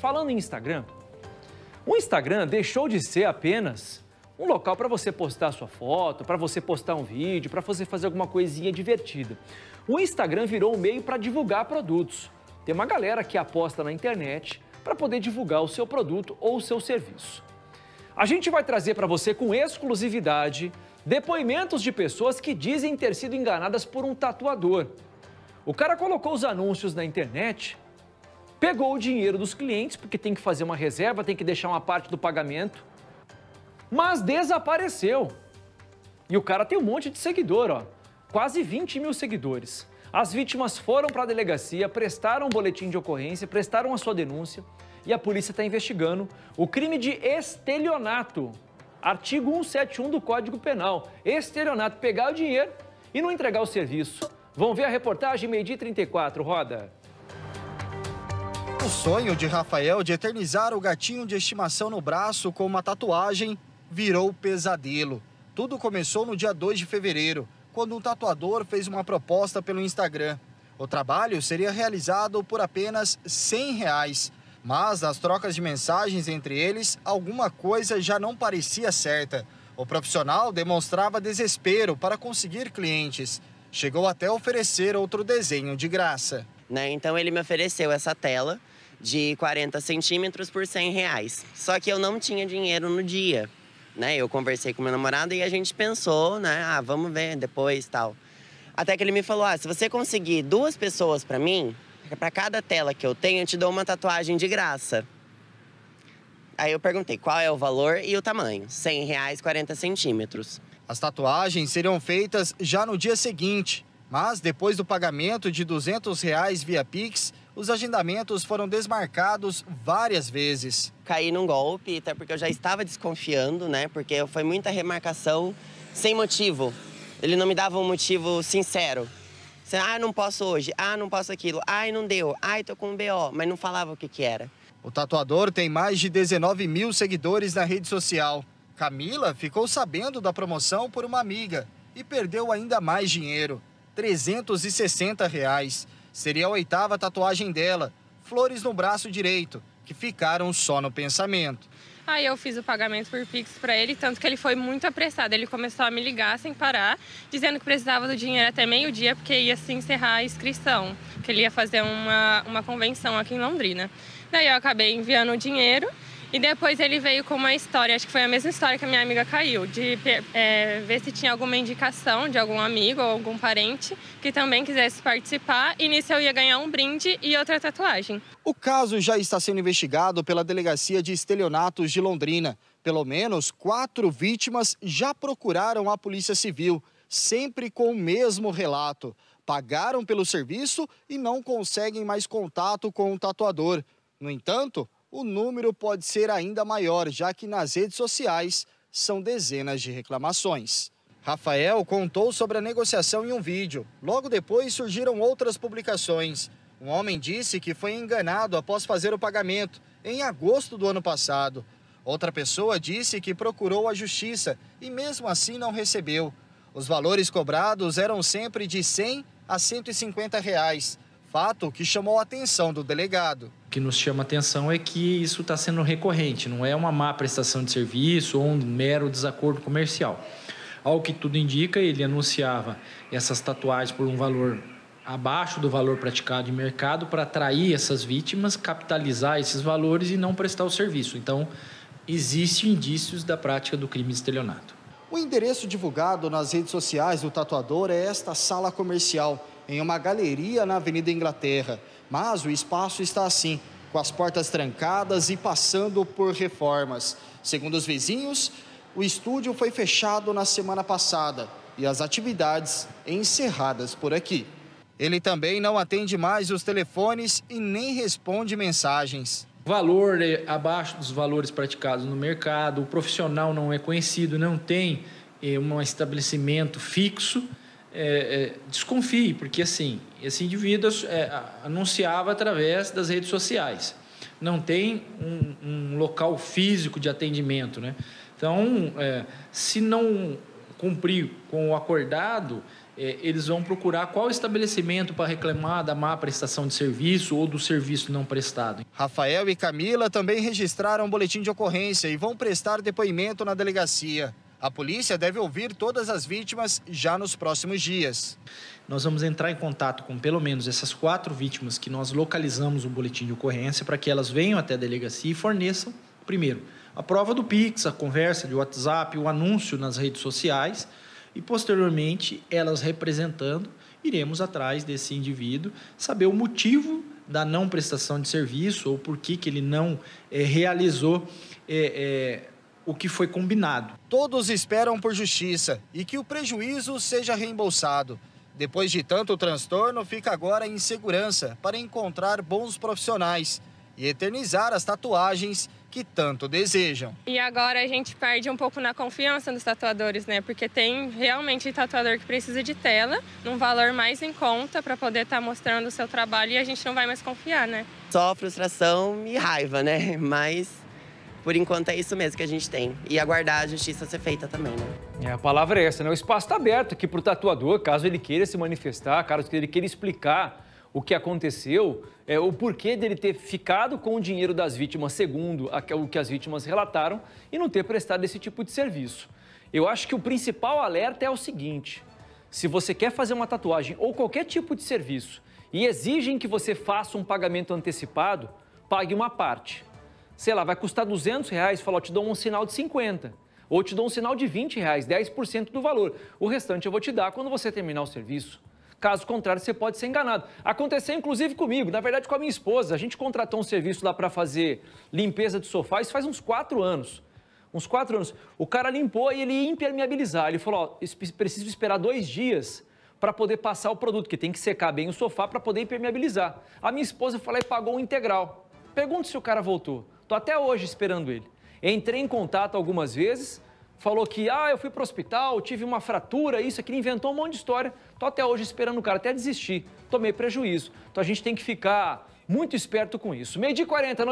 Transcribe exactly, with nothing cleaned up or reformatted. Falando em Instagram, o Instagram deixou de ser apenas um local para você postar sua foto, para você postar um vídeo, para você fazer alguma coisinha divertida. O Instagram virou um meio para divulgar produtos. Tem uma galera que aposta na internet para poder divulgar o seu produto ou o seu serviço. A gente vai trazer para você com exclusividade depoimentos de pessoas que dizem ter sido enganadas por um tatuador. O cara colocou os anúncios na internet, pegou o dinheiro dos clientes, porque tem que fazer uma reserva, tem que deixar uma parte do pagamento, mas desapareceu. E o cara tem um monte de seguidor, ó. Quase vinte mil seguidores. As vítimas foram para a delegacia, prestaram um boletim de ocorrência, prestaram a sua denúncia e a polícia está investigando o crime de estelionato. Artigo cento e setenta e um do Código Penal. Estelionato, pegar o dinheiro e não entregar o serviço. Vão ver a reportagem, meio-dia e trinta e quatro, roda. O sonho de Rafael de eternizar o gatinho de estimação no braço com uma tatuagem virou pesadelo. Tudo começou no dia dois de fevereiro, quando um tatuador fez uma proposta pelo Instagram. O trabalho seria realizado por apenas cem reais, mas nas trocas de mensagens entre eles, alguma coisa já não parecia certa. O profissional demonstrava desespero para conseguir clientes. Chegou até a oferecer outro desenho de graça. Né? Então ele me ofereceu essa tela de quarenta centímetros por cem reais. Só que eu não tinha dinheiro no dia. Né? Eu conversei com meu namorado e a gente pensou, né? Ah, vamos ver depois e tal. Até que ele me falou, ah, se você conseguir duas pessoas para mim, para cada tela que eu tenho, eu te dou uma tatuagem de graça. Aí eu perguntei qual é o valor e o tamanho, cem reais, quarenta centímetros. As tatuagens seriam feitas já no dia seguinte. Mas depois do pagamento de duzentos reais via Pix, os agendamentos foram desmarcados várias vezes. Caí num golpe, até porque eu já estava desconfiando, né? Porque foi muita remarcação sem motivo. Ele não me dava um motivo sincero. Ah, não posso hoje. Ah, não posso aquilo. Ai, não deu. Ai, tô com um B O. Mas não falava o que que era. O tatuador tem mais de dezenove mil seguidores na rede social. Camila ficou sabendo da promoção por uma amiga e perdeu ainda mais dinheiro. trezentos e sessenta reais. Seria a oitava tatuagem dela, flores no braço direito, que ficaram só no pensamento. Aí eu fiz o pagamento por Pix para ele, tanto que ele foi muito apressado. Ele começou a me ligar sem parar, dizendo que precisava do dinheiro até meio-dia, porque ia se encerrar a inscrição, que ele ia fazer uma, uma convenção aqui em Londrina. Daí eu acabei enviando o dinheiro e depois ele veio com uma história, acho que foi a mesma história que a minha amiga caiu, de é, ver se tinha alguma indicação de algum amigo ou algum parente que também quisesse participar e nisso eu ia ganhar um brinde e outra tatuagem. O caso já está sendo investigado pela Delegacia de Estelionatos de Londrina. Pelo menos quatro vítimas já procuraram a Polícia Civil, sempre com o mesmo relato. Pagaram pelo serviço e não conseguem mais contato com o tatuador. No entanto, o número pode ser ainda maior, já que nas redes sociais são dezenas de reclamações. Rafael contou sobre a negociação em um vídeo. Logo depois surgiram outras publicações. Um homem disse que foi enganado após fazer o pagamento, em agosto do ano passado. Outra pessoa disse que procurou a justiça e mesmo assim não recebeu. Os valores cobrados eram sempre de cem reais a cento e cinquenta reais. Fato que chamou a atenção do delegado. O que nos chama a atenção é que isso está sendo recorrente, não é uma má prestação de serviço ou um mero desacordo comercial. Ao que tudo indica, ele anunciava essas tatuagens por um valor abaixo do valor praticado em mercado para atrair essas vítimas, capitalizar esses valores e não prestar o serviço. Então, existem indícios da prática do crime de estelionato. O endereço divulgado nas redes sociais do tatuador é esta sala comercial, em uma galeria na Avenida Inglaterra. Mas o espaço está assim, com as portas trancadas e passando por reformas. Segundo os vizinhos, o estúdio foi fechado na semana passada e as atividades encerradas por aqui. Ele também não atende mais os telefones e nem responde mensagens. O valor é abaixo dos valores praticados no mercado, o profissional não é conhecido, não tem eh, um estabelecimento fixo. É, é, desconfie, porque assim, esse indivíduo é, anunciava através das redes sociais. Não tem um, um local físico de atendimento, né? Então, é, se não cumprir com o acordado, é, eles vão procurar qual estabelecimento para reclamar da má prestação de serviço ou do serviço não prestado. Rafael e Camila também registraram um boletim de ocorrência e vão prestar depoimento na delegacia. A polícia deve ouvir todas as vítimas já nos próximos dias. Nós vamos entrar em contato com pelo menos essas quatro vítimas que nós localizamos o boletim de ocorrência para que elas venham até a delegacia e forneçam, primeiro, a prova do Pix, a conversa de WhatsApp, o anúncio nas redes sociais e, posteriormente, elas representando, iremos atrás desse indivíduo saber o motivo da não prestação de serviço ou por que que ele não é, realizou é, é, o que foi combinado. Todos esperam por justiça e que o prejuízo seja reembolsado. Depois de tanto transtorno, fica agora a insegurança para encontrar bons profissionais e eternizar as tatuagens que tanto desejam. E agora a gente perde um pouco na confiança dos tatuadores, né? Porque tem realmente tatuador que precisa de tela, num valor mais em conta para poder estar mostrando o seu trabalho e a gente não vai mais confiar, né? Só frustração e raiva, né? Mas... por enquanto é isso mesmo que a gente tem. E aguardar a justiça ser feita também, né? É, a palavra é essa, né? O espaço está aberto aqui para o tatuador, caso ele queira se manifestar, caso ele queira explicar o que aconteceu, é, o porquê dele ter ficado com o dinheiro das vítimas, segundo a, o que as vítimas relataram, e não ter prestado esse tipo de serviço. Eu acho que o principal alerta é o seguinte: se você quer fazer uma tatuagem ou qualquer tipo de serviço e exigem que você faça um pagamento antecipado, pague uma parte. Sei lá, vai custar duzentos reais, fala, ó, te dou um sinal de cinquenta, ou te dou um sinal de vinte reais, dez por cento do valor. O restante eu vou te dar quando você terminar o serviço. Caso contrário, você pode ser enganado. Aconteceu, inclusive, comigo, na verdade, com a minha esposa. A gente contratou um serviço lá para fazer limpeza de sofá, isso faz uns quatro anos. Uns quatro anos. O cara limpou e ele ia impermeabilizar. Ele falou, ó, preciso esperar dois dias para poder passar o produto, que tem que secar bem o sofá para poder impermeabilizar. A minha esposa foi lá e pagou um integral. Pergunta se o cara voltou. Estou até hoje esperando ele. Entrei em contato algumas vezes, falou que, ah, eu fui para o hospital, tive uma fratura, isso aqui, inventou um monte de história. Estou até hoje esperando o cara, até desistir, tomei prejuízo. Então a gente tem que ficar muito esperto com isso. meio-dia e quarenta,